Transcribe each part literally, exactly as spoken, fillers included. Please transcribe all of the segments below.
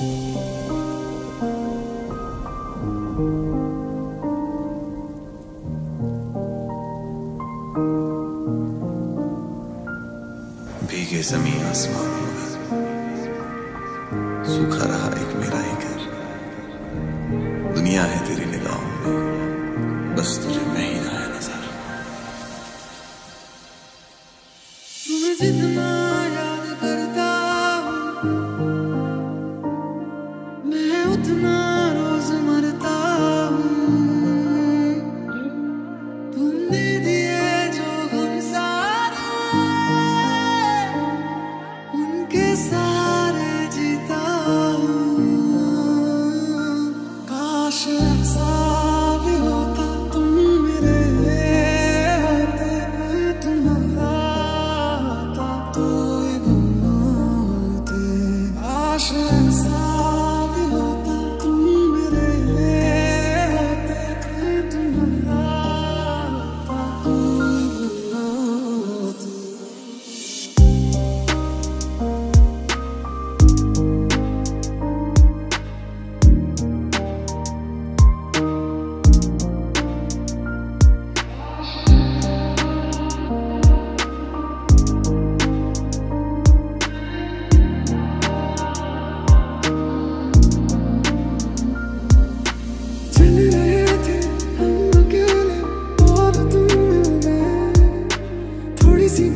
भीगे जमी आसमान में सूखा रहा एक मेरा ही घर। दुनिया है तेरी निगाहों में, बस तुझे मैं ही ना है नजर। तुम्हें जितना याद करता हूं मैं उतना रोज मरता हूं। तुमने दिए जो गम सारे, के सारे जीता हूं। काश ऐसा भी होता तुम मेरे होते, तुम्हारा होता तो ये गुम ना होते। काश ऐसा भी होता तुम मेरे होते, तुम्हारा होता तो ये गुम ना होते।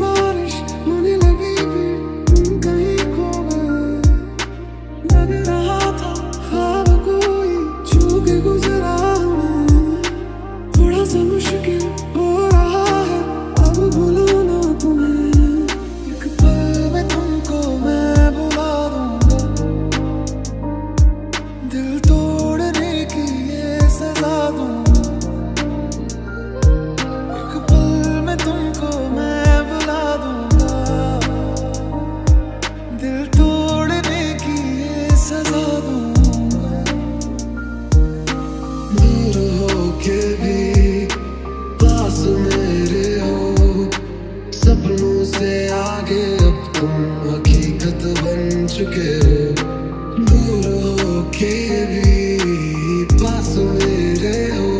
बारिश होने लगी भी तुम कहीं खो गए। लग रहा था ख्वाब कोई छू के गुजरा मैं। थोड़ा सा मुश्किल हो रहा है अब भुलाना तुम्हें। एक पल में तुमको मैं भुला दूंगा, दिल तोड़ने की ये सजा दूंगा। एक पल में तुमको मैं चुके दूर हो के भी पास मेरे हो।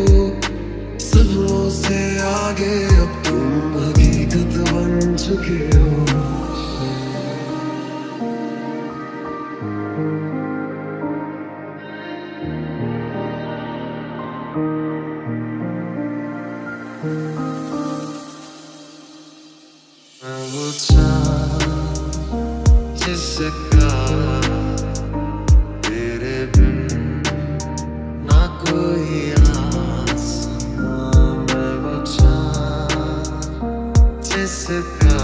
सपनों से आगे अब तुम हकीकत बन चुके हो। जिसका तेरे बिन ना कोई आसमां में बचा, जिसका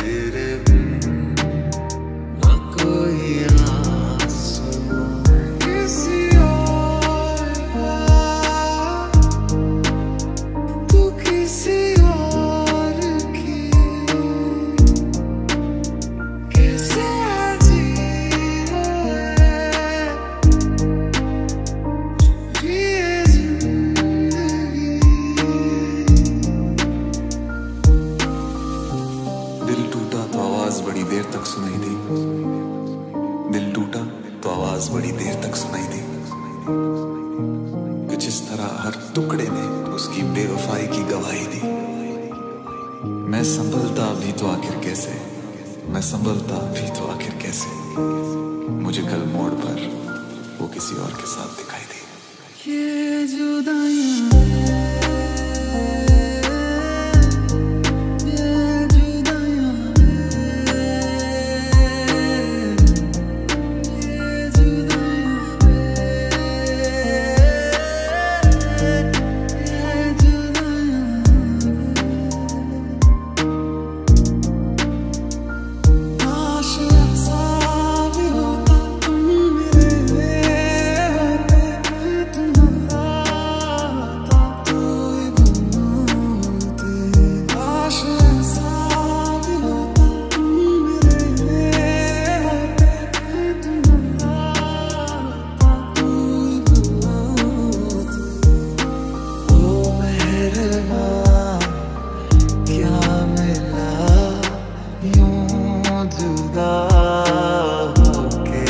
तेरे बिन ना कोई आसमां। किसी और का तू किसी बड़ी देर तक सुनाई दी। दिल टूटा तो आवाज बड़ी देर तक सुनाई दी। कुछ इस तरह हर टुकड़े ने उसकी बेवफाई की गवाही दी। मैं संभलता भी तो आखिर कैसे, मैं संभलता भी तो आखिर कैसे। मुझे कल मोड़ पर वो किसी और के साथ दिखाई दी। ये जुदाई जुदा होके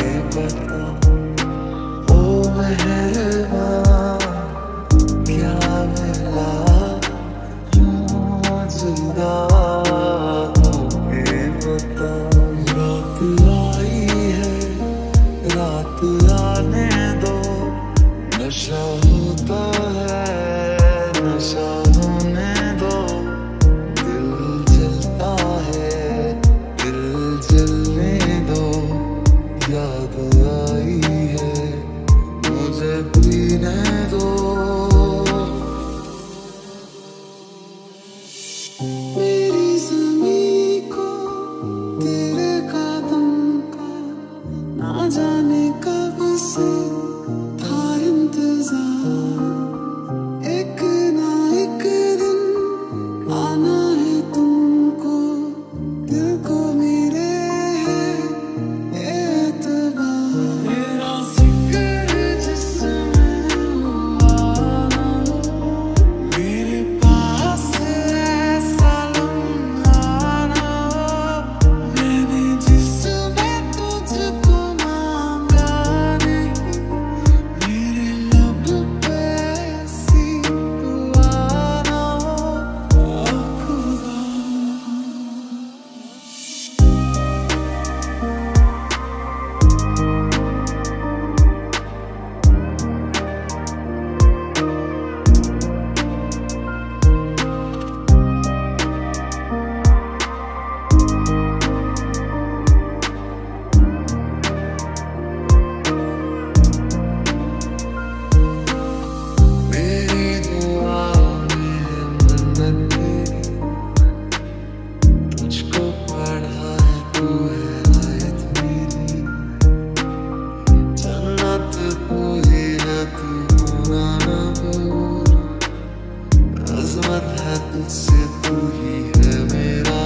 तुझसे तू ही है मेरा।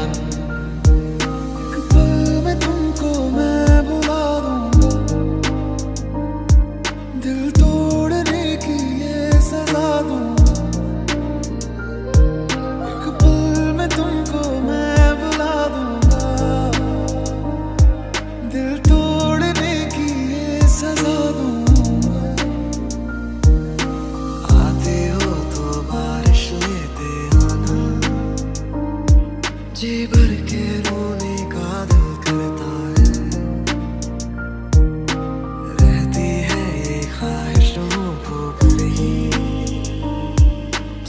एक पल में तुमको मैं बुला दूंगा, दिल तोड़ने की ये सजा दूंगा। एक पल में तुमको मैं बुला दूंगा, दिल तोड़ने की ये सजा दूंगा। आते हो तो बारिश लेते जी भर के रोने का दिल करता है। रहती है ये ख्वाहिशों को भरी,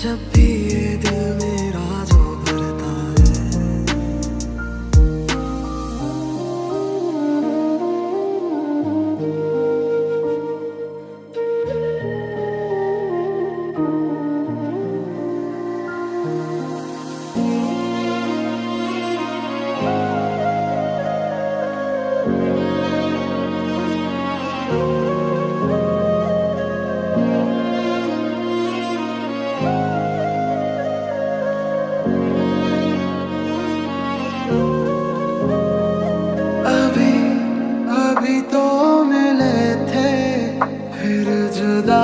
जब भी ये दिल मेरा जो भरता है। जुदा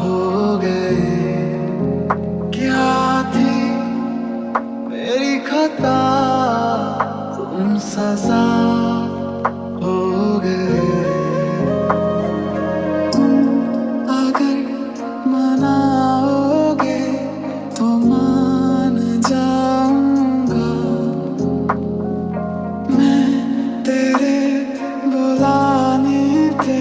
हो गए क्या थी मेरी खता, तुम सजा हो गए। तुम अगर मनाओगे तो मान जाऊंगा मैं। तेरे बुलाने थे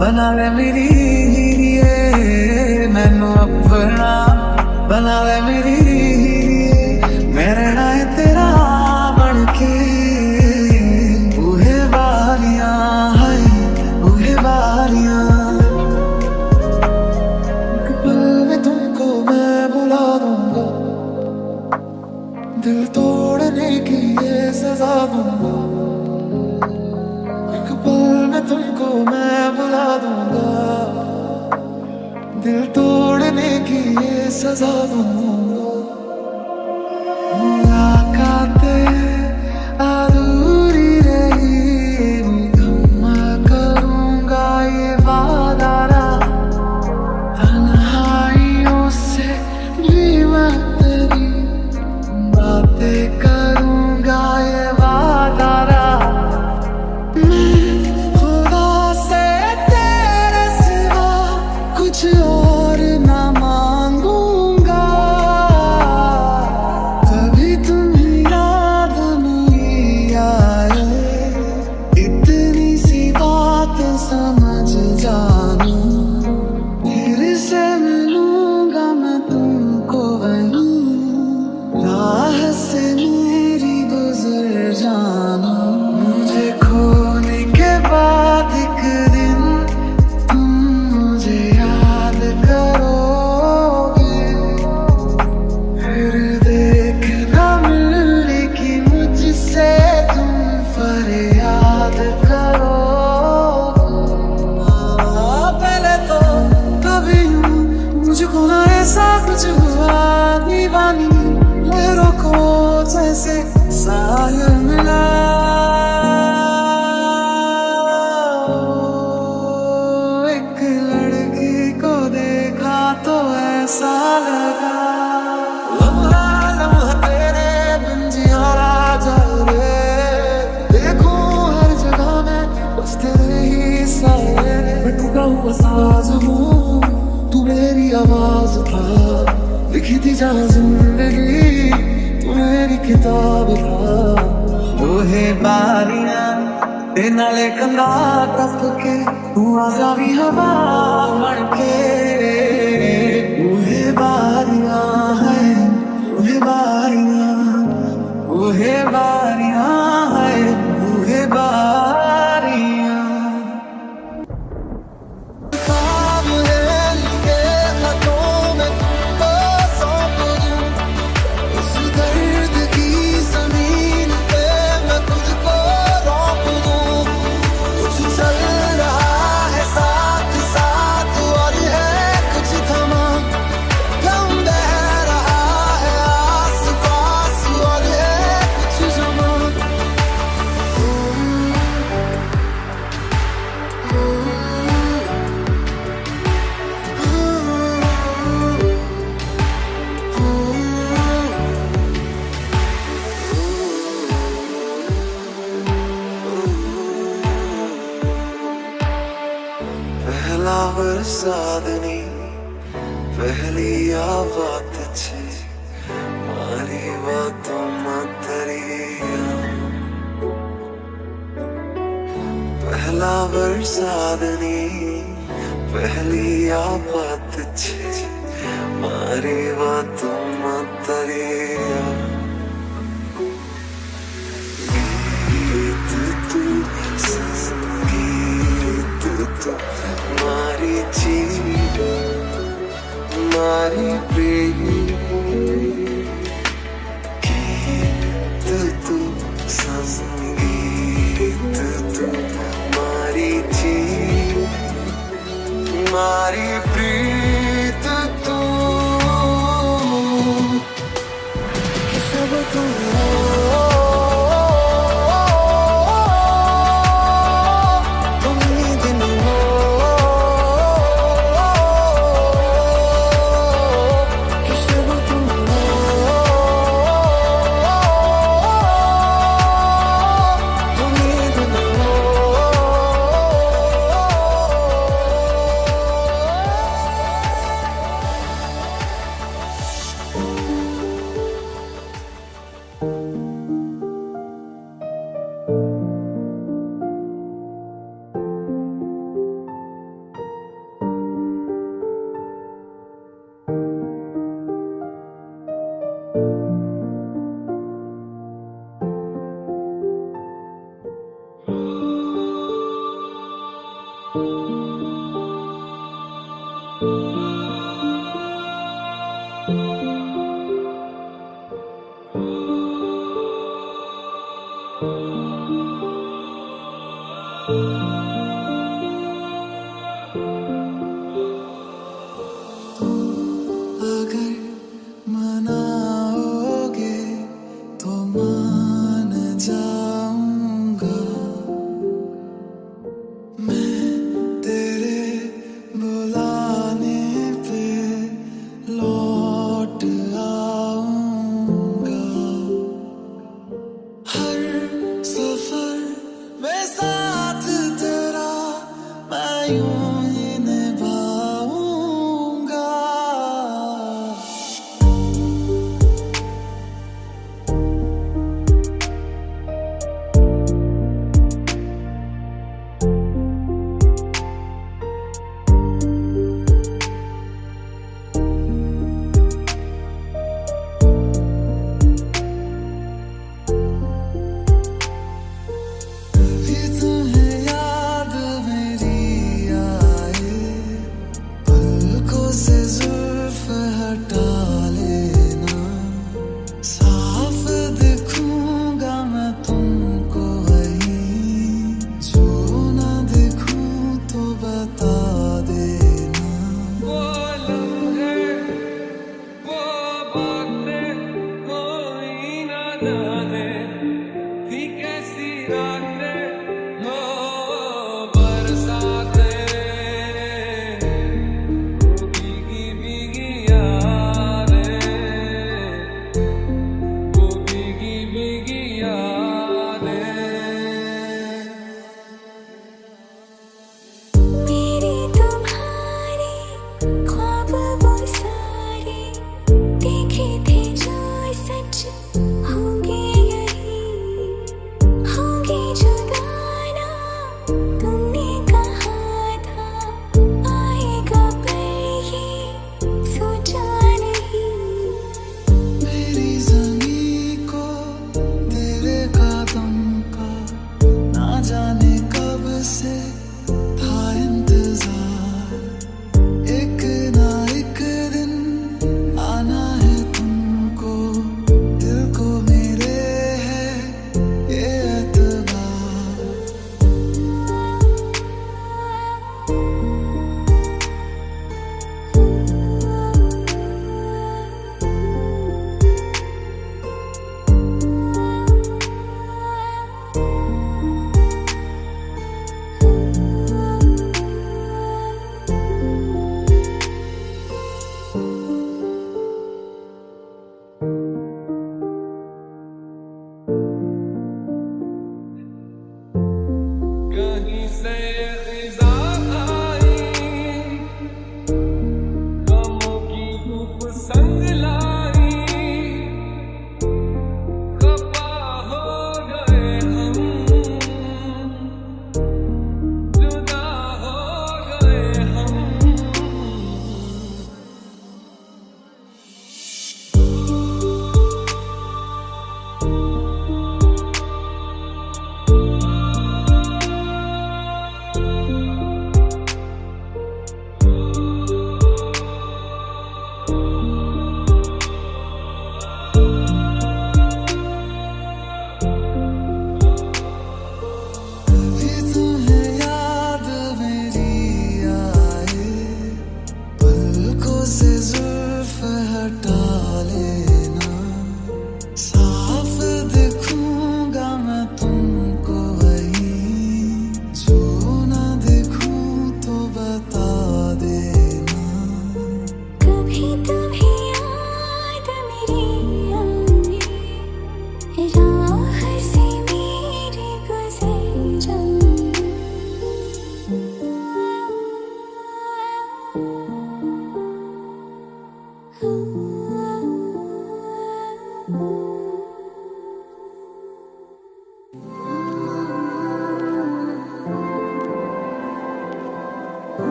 बना ले मेरी लिए, मैनू अपना बना ले मेरी लिए। मेरे नाल तेरा बन के उहे बारियां है उहे बारियां। एक पल में तुमको मैं बुला दूंगा, दिल तोड़ने की ये सजा दूंगा। एक पल में तुमको मैं दिल तोड़ने की ये सजा दूंगा। मुलाकातें अधूरी रही, मैं करूंगा ये वादा। तन्हाइयों से भी मैं तेरी बातें करूंगा ये वादा। साल का लम्हा लम्हा तेरे बिन जिया राजा। आवाज था, लिखी थी जहाँ जिंदगी, तू मेरी किताब था। वो है बारियां ते नाले कंधा तक के, तू आजा भी हवा बन के। वो है बारियां है, वो है बारियां, वो है बारियां है, वो है बारियां। साधनी पहली आवाज़ छे मारी बातों मतरिया, पहला वर साधनी पहली आवाज़ छे मारी बातों मतरिया। गीत तू संगीत तू मारी चीड़ मारी प्रेम, गीत तू संगीत तू मारी चीड़ मारी प्रीत तू। सब तू yeah।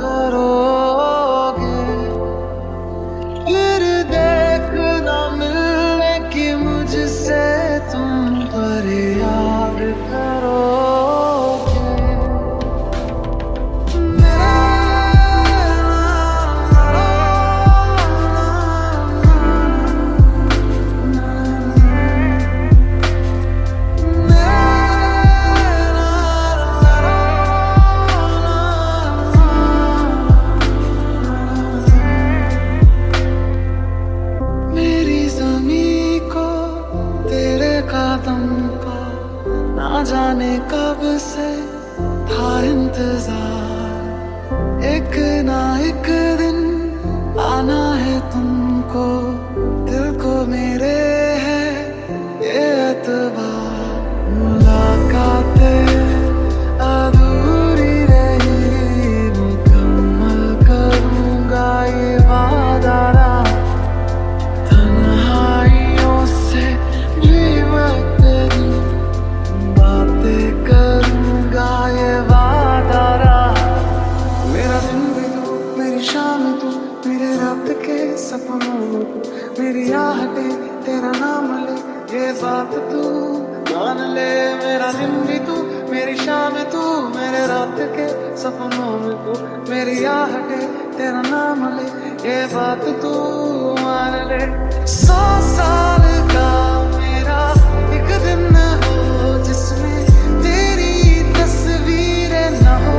करोगे फिर देखना मिलने की मुझसे तुम फरियाद करो। तुमको ना जाने कब से था इंतजार, एक ना एक दिन आना है तुमको। दिल को मेरे है ये एतबार, मुलाकातें अधूरी रही मुकम्मल करूंगा ये वादा। तन्हाइयों से सपनों मेरी आहटे तेरा नाम ले, ये बात तू मान ले। मेरा दिन भी तू मेरी शाम तू, मेरे रात के सपनों में तू। मेरी आहटे तेरा नाम ले, ये बात तू मान ले। सौ साल का मेरा एक दिन हो जिसमें तेरी तस्वीरें न हो।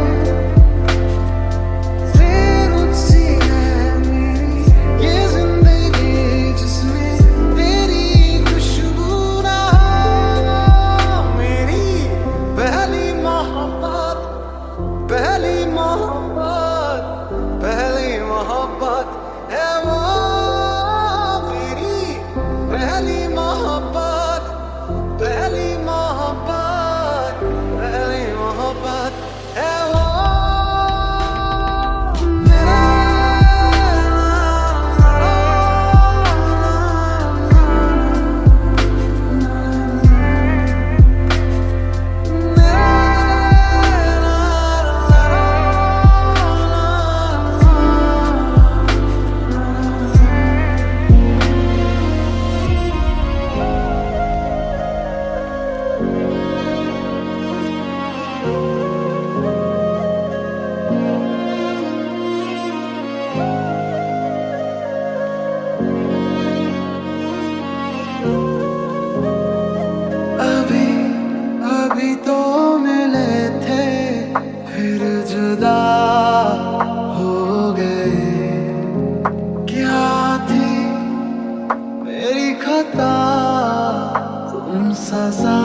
तुम सजा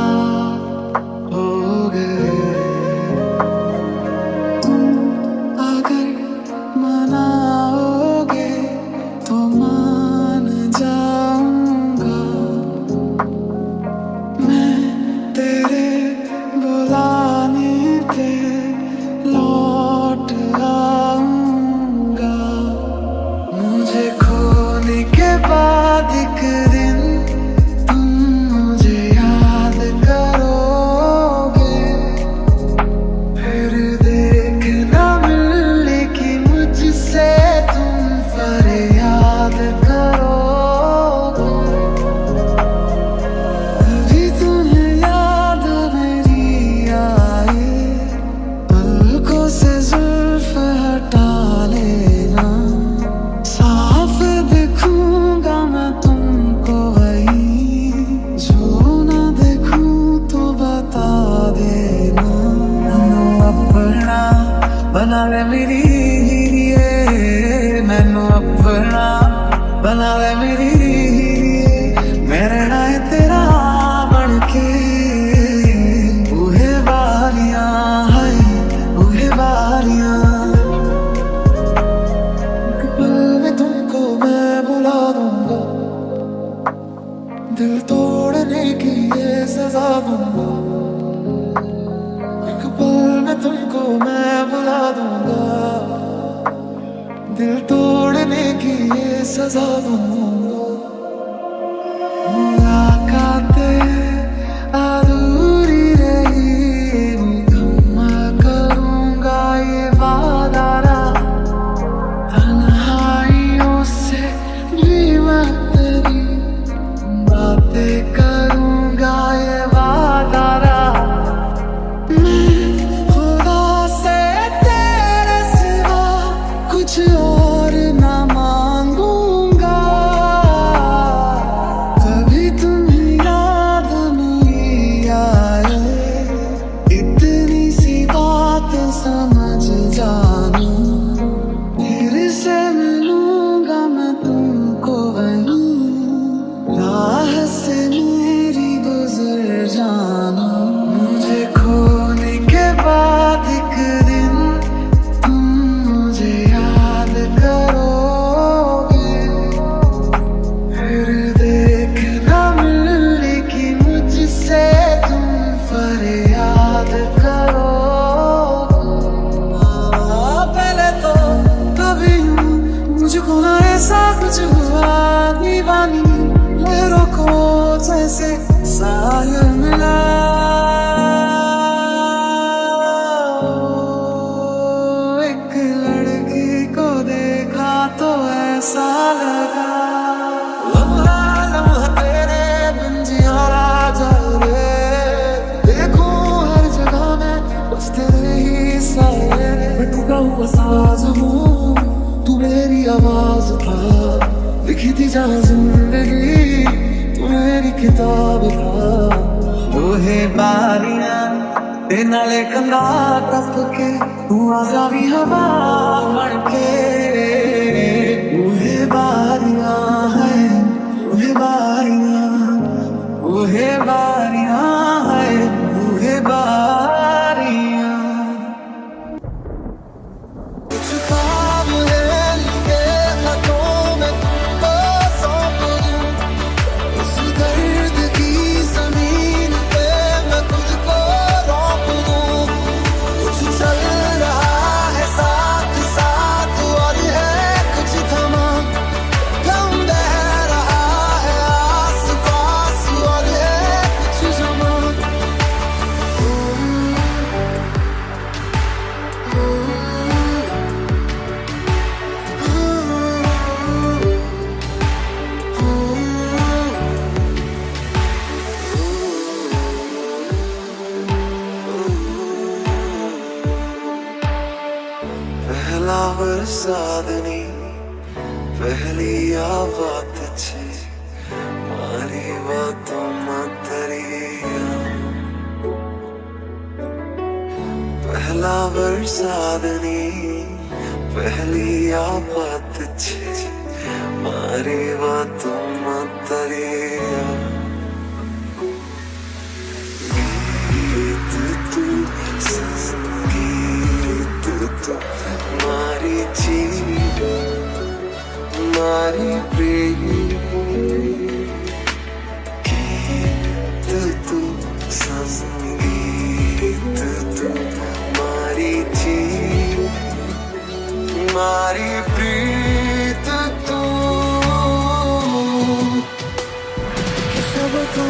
हो गए, तुम अगर मनाओगे तो मान जाऊंगा मैं। तेरे बुलाने पे लौट आऊंगा, मुझे खोने के बाद एक दिन बना ले मेरी हीरिए, मैनू अपना बना ले मेरी हीरिए। मेरे नाल तेरा बन के बूहे बारियां हाय बूहे बारियां। एक पल में तुमको मैं बुला दूंगा, दिल तोड़ने की ये सजा दूंगा। एक पल में तुमको मैं बुला दूंगा, दिल तोड़ने की ये सजा दूंगा। को ना ऐसा कुछ हुआ दीवानी, लहरों को जैसे साहिल मिला। एक लड़की को देखा तो ऐसा लगा, लम्हा लम्हा तेरे बिन जिया राजा रे। देखो हर जगह मैं बस तेरे ही साये, मैं टूटा हुआ साज हूँ, मेरी आवाज था। लिखी थी जहाँ जिंदगी, तू मेरी किताब था। वो है बारियां ते नाले कंधा टपके, तू आजा भी हवा मड़के। वो है बारियां है, वो है बारियां, वो है बारियां है, वो है बारियां। पहला बरसादनी, पहली आवाज़ छे मारी बातों मतरिया। पहला बरसादनी, पहली आवाज़ छे मारी बातों मतरिया। गीत तू संगीत तू मारी जीव मारी प्रेम। गीत तू संगीत तू मारी जीव मारी प्रीत तू। सब तू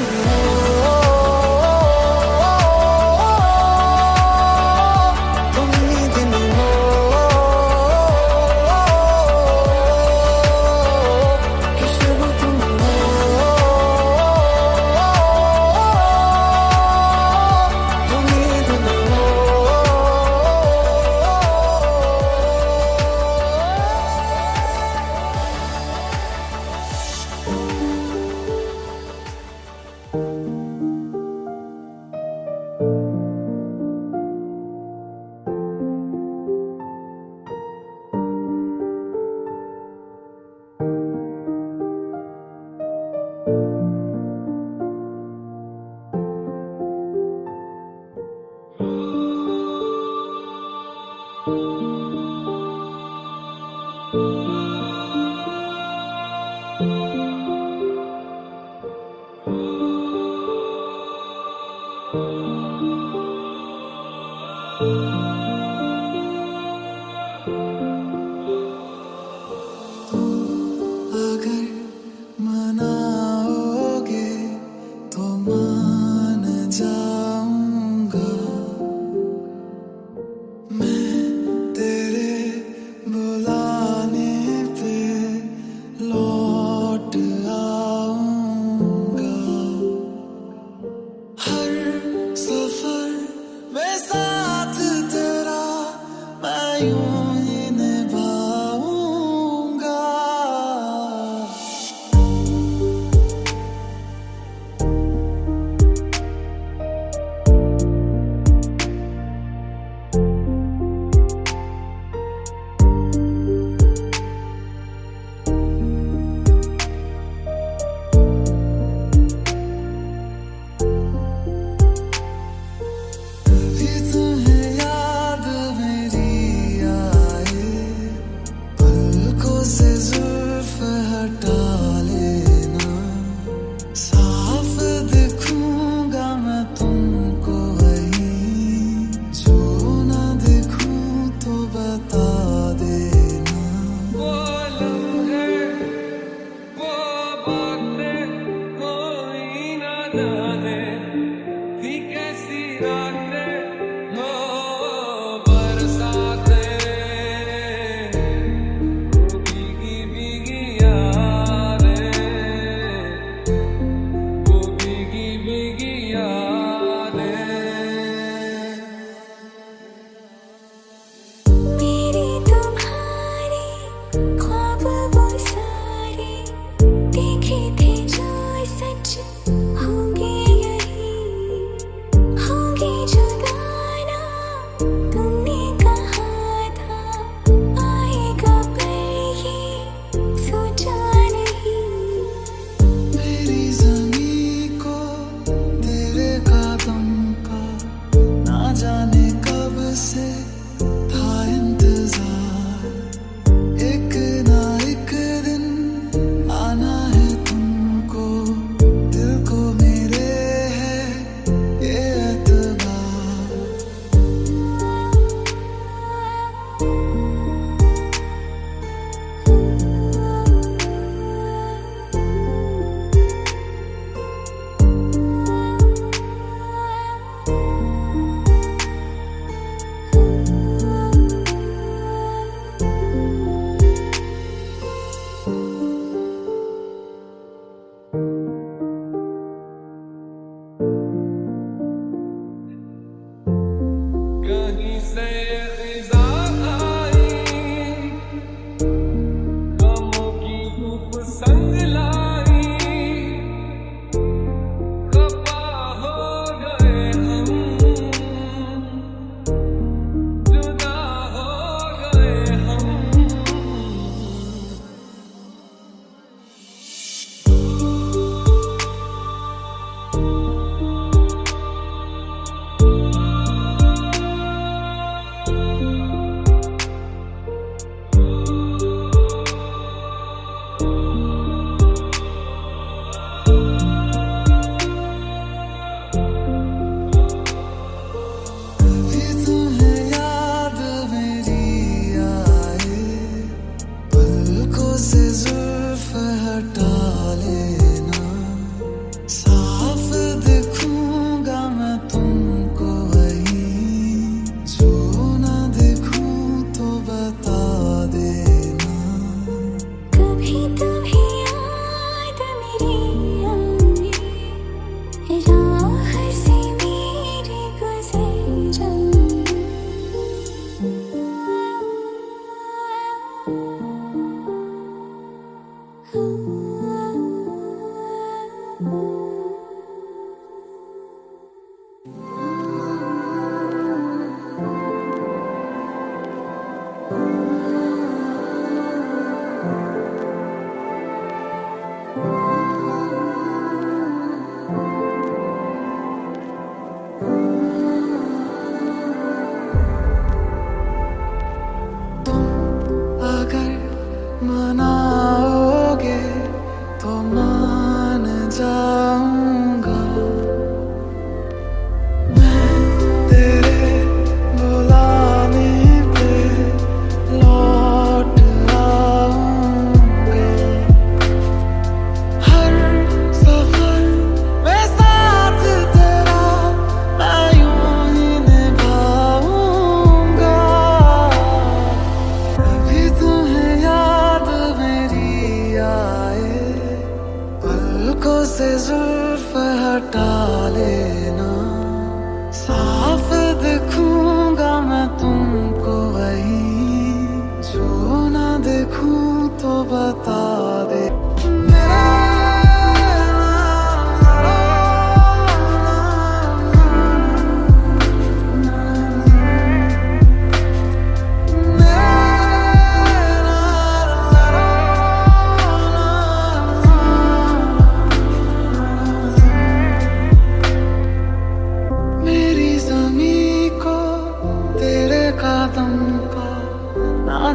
I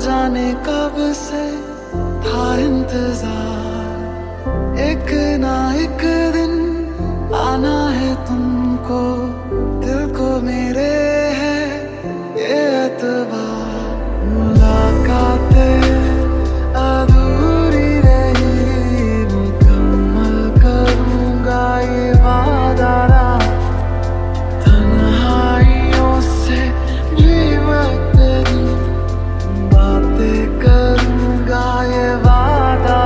जाने कब से था इंतजार, एक ना एक दिन आना है तुमको। दिल को मेरे है ये एतबार, मुलाकातें अधूरी रही, मुकम्मल करूंगा ये वादा। तन्हाइयों से भी वक्त दूं, बातें करूंगा ये वादा।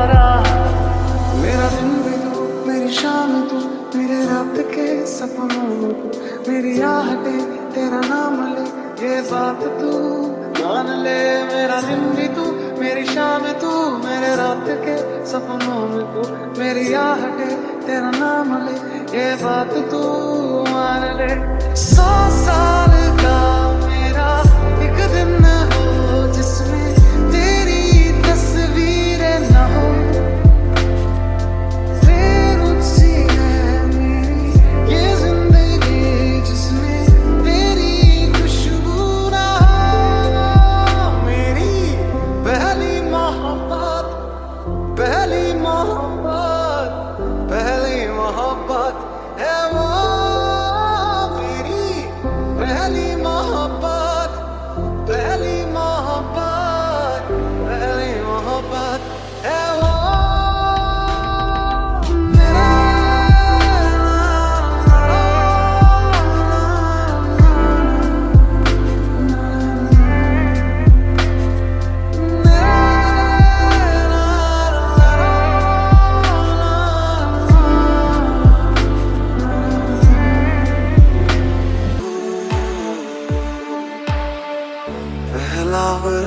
मेरा दिन भी तू, मेरी शाम तू, मेरे रात के सपनों को, मेरी आहटे तेरा नाम ले, ये बात तू मान ले। मेरा दिन भी तू, मेरी शाम तू, मेरे रात के सपनों में तू, मेरी आहटे तेरा नाम ले, ये बात तू मान ले। सौ साल का मेरा एक दिन हो जिसमें तेरी तस्वीर न हो।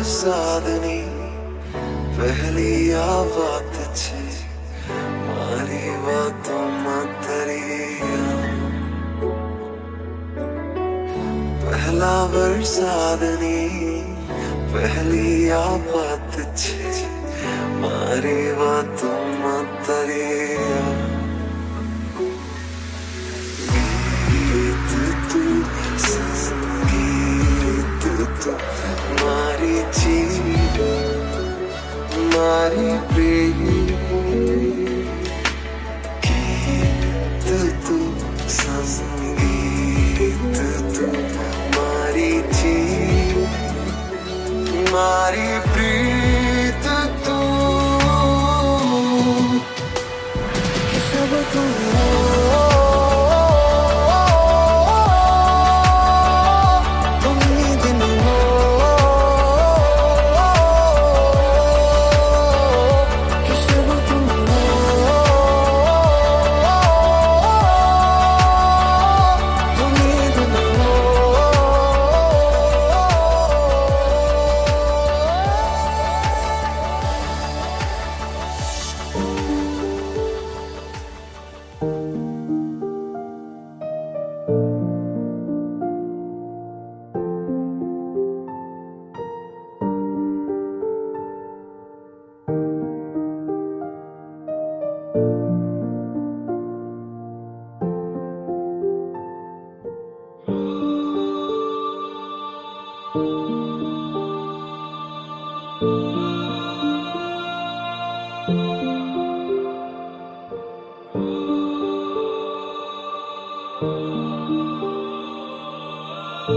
साधनी पहली आवाज़ छे मारी बातों मतरिया, पहला वर साधनी पहली आवाज़ छे मारी बातों मतरिया। गीत तू संगीत तू मारी जीव मारी प्रेम, गीत तू संगीत तू मारी जीव मारी प्रीत तू। सब तू I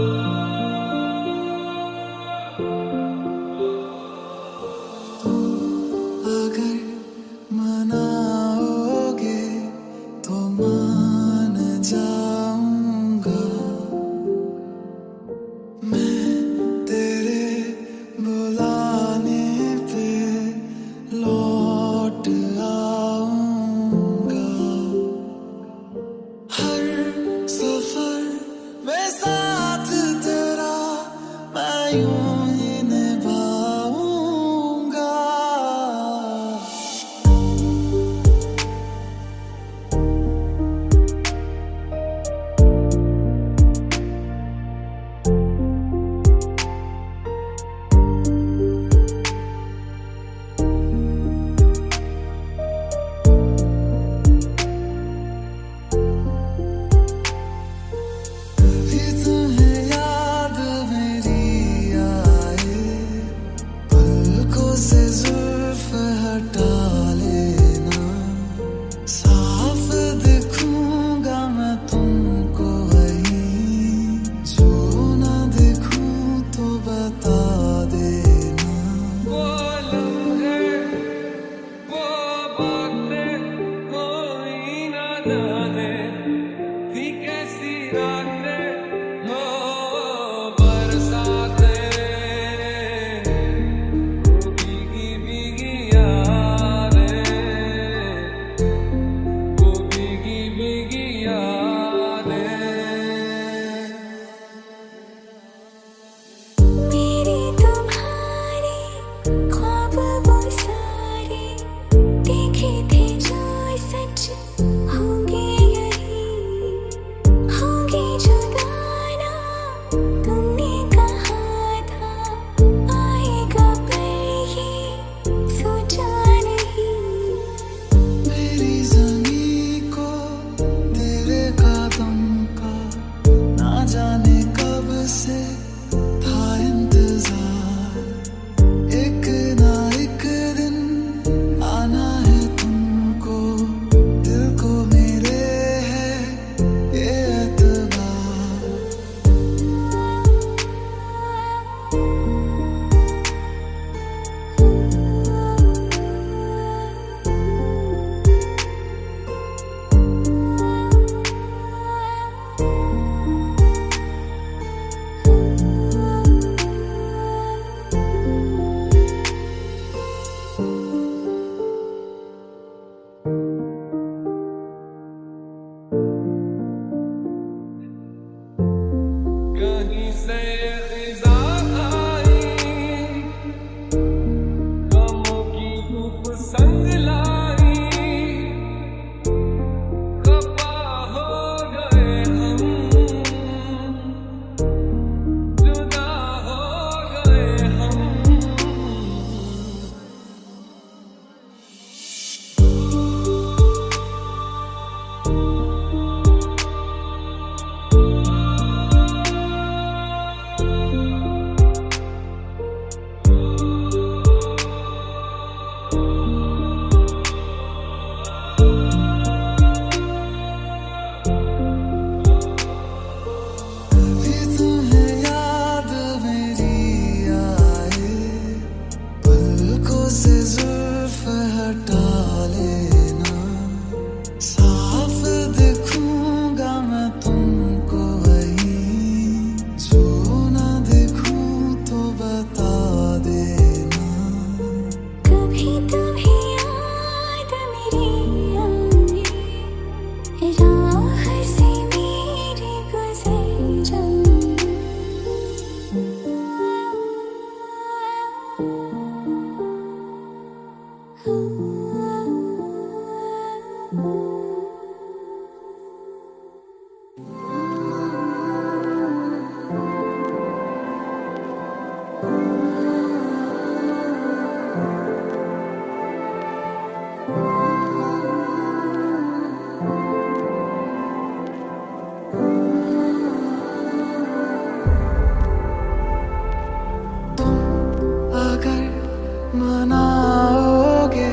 मनाओगे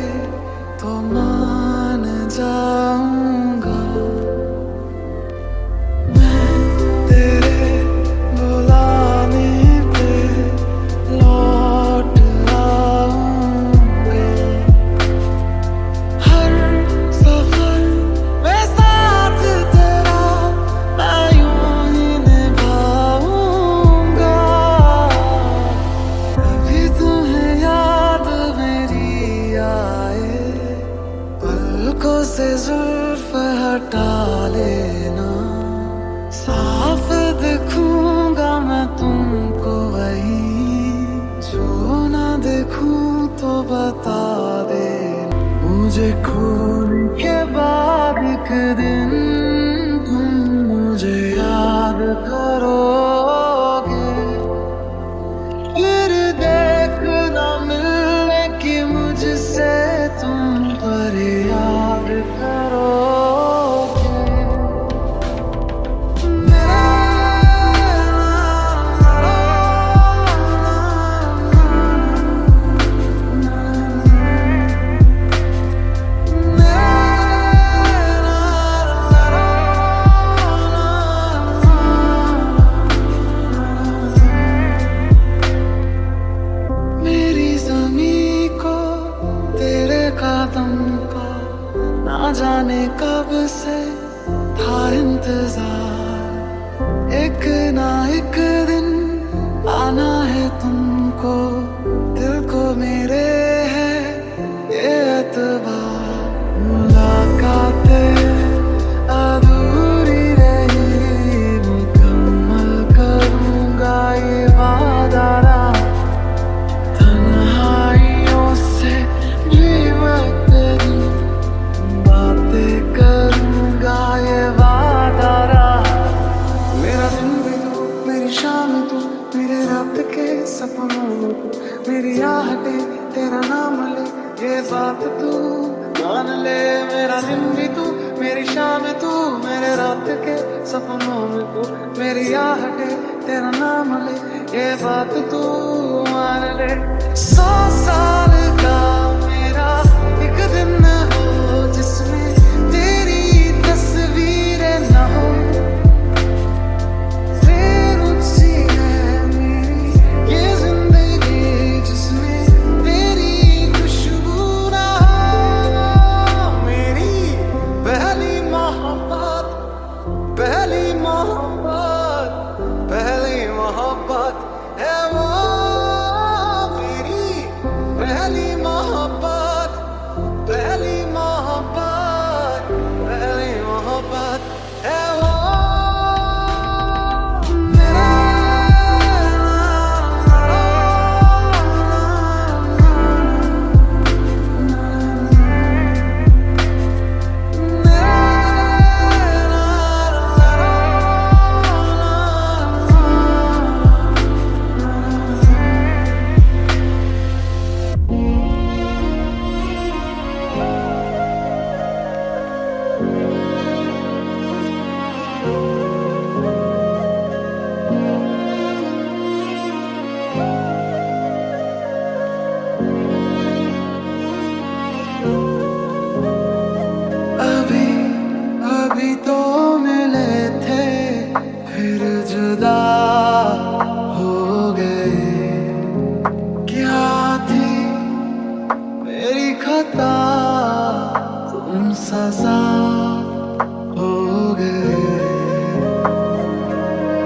तो मान जाऊंगा मैं तेरे बुलाने पे लौट आऊंगा। हर सफर में साथ तेरा मैं यूं ही निभाऊंगा। अभी तुम्हें पलकों से जुल्फ हटा लेना, साफ देखूंगा मैं तुमको वही जो ना देखूं तो बता देना। मुझे खोने के बाद एक दिन तुम मुझे याद करोगे, फिर देखना मिलने की मुझसे तुम याद करो। ना जाने कब से था इंतजार, एक ना एक दिन आना है तुमको। दिल को मेरे है ये एतबार, मुलाकातें अधूरी रही मुकम्मल करूंगा ये वादा। तन्हाइयों से भी मैं सपनों मेरी आहटे तेरा नाम ले, ये बात तू मान ले। मेरा दिन भी तू मेरी शाम तू, मेरे रात के सपनों में तू। मेरी आहटे तेरा नाम ले, ये बात तू मान ले। सौ साल का मेरा एक दिन हो जिसमें तेरी तस्वीरें न हो। तुम सजा हो गए।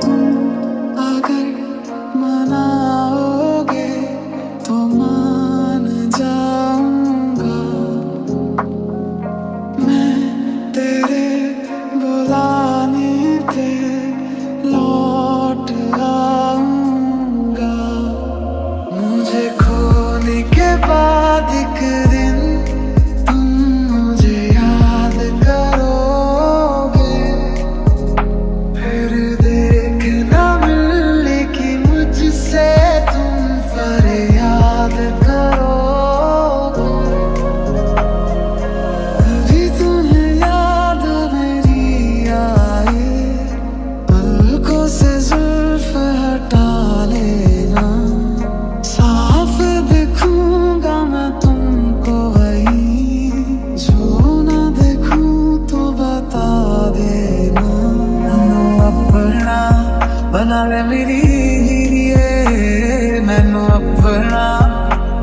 तुम अगर मनाओगे तो मान जाऊंगा मैं तेरे बुलाने पे लौट आऊंगा। मुझे खोने के बाद एक दिन Girl। अपना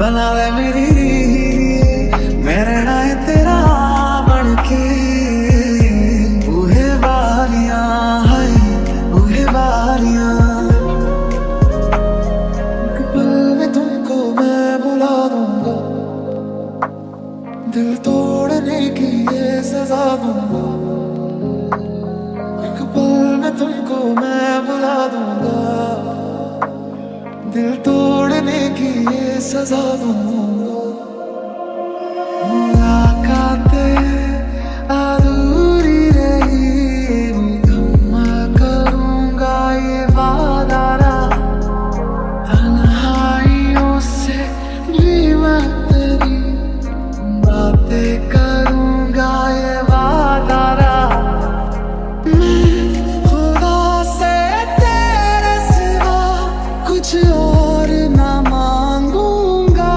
बना ले मेरी, मेरे नाए तेरा बनके बूहे बारियां, हाय बूहे बारियां। एक पल में तुमको मैं बुला दूंगा, दिल तोड़ने की ये सजा दूंगा। एक पल में तुमको मैं बुला दूंगा, दिल तोड़ने की ये सजा दूंगा। मुलाकातें अधूरी रही, मैं करूंगा ये वादा, तन्हाइयों से भी मैं तेरी बातें करूंगा ये वादा। मैं खुदा से तेरे सिवा कुछ और ना मांगूंगा,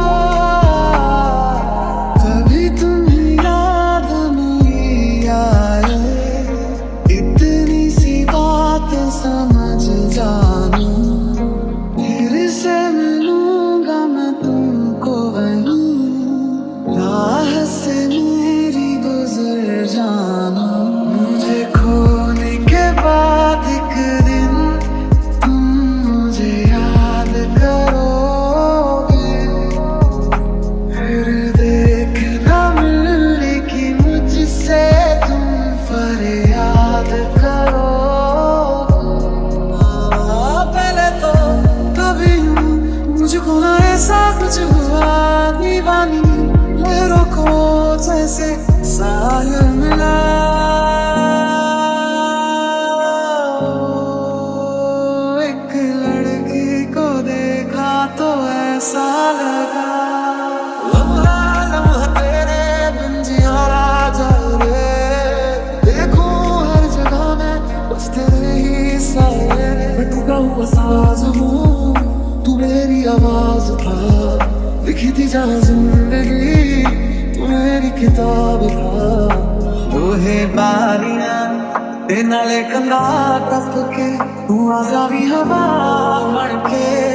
कभी तुम्हें याद नहीं आए, इतनी सी बात समझ जाना। फिर से मिलूंगा मैं तुमको वहीं, राह से मेरी गुजर जाना। मुझे खोने के बाद एक दिन तुम मुझे याद करोगे, फिर देखना मिलने की मुझसे तुम फरियाद करो। पहले तो कभी मुझको ना ऐसा कुछ हुआ, दीवानी लहरों को जैसे साहिल मिला। एक लड़की को देखा तो ऐसा लगा, लम्हा लम्हा तेरे बिन जिया राजा रे। देखो हर जगह मैं बस तेरे ही साये, मैं टूटा हुआ साज हूँ, तू मेरी आवाज था। लिखी थी जहाँ जिंदगी, तू मेरी किताब था। बूहे बारियां ते नाले कंधा टपके, तू आजा भी हवा बनके।